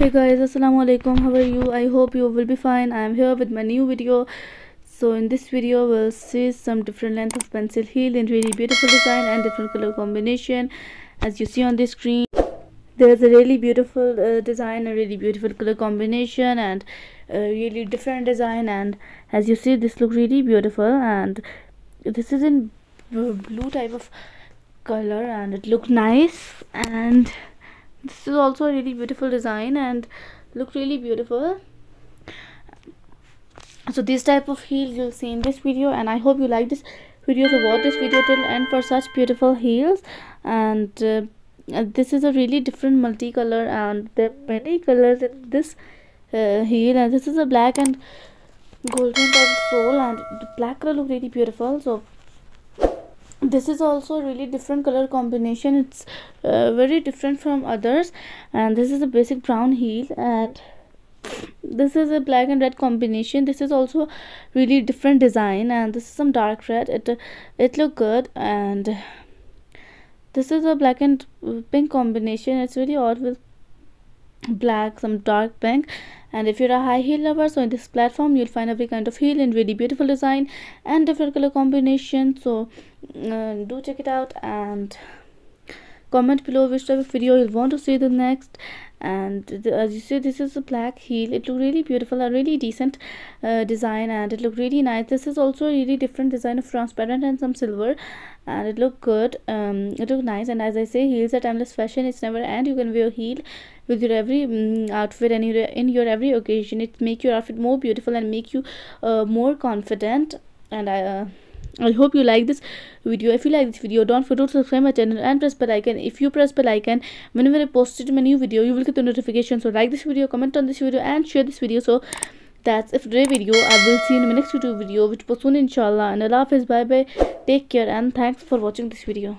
Hey guys, assalamu alaikum. How are you? I hope you will be fine. I am here with my new video. So in this video we'll see some different length of pencil heel in really beautiful design and different color combination. As you see on the screen, there's a really beautiful design, a really beautiful color combination, and a really different design. And as you see, this looks really beautiful, and this is in blue type of color, and it looks nice. And this is also a really beautiful design and look really beautiful. So this type of heel you'll see in this video, and I hope you like this video. So watch this video till end for such beautiful heels. And this is a really different multicolor, and there are many colors in this heel. And this is a black and golden type of sole, and the black color look really beautiful. So this is also a really different color combination. It's very different from others. And this is a basic brown heel, and this is a black and red combination. This is also really different design, and this is some dark red. It look good. And this is a black and pink combination. It's really odd with black, some dark pink. And if you're a high heel lover, so in this platform you'll find every kind of heel in really beautiful design and different color combination. So do check it out, and comment below which type of video you'll want to see the next. And as you see, this is a black heel. It look really beautiful, a really decent design, and it look really nice. This is also a really different design of transparent and some silver, and it look good. It look nice. And as I say, heels are timeless fashion. It's never end. You can wear heel with your every outfit and in your every occasion. It make your outfit more beautiful and make you more confident. And I hope you like this video. If you like this video, don't forget to subscribe my channel and press bell icon. If you press bell icon, whenever I post my new video, you will get the notification. So like this video, comment on this video, and share this video. So that's it for today's video. I will see you in my next YouTube video, which will soon, inshallah. And Allah Hafiz, bye bye. Take care, and thanks for watching this video.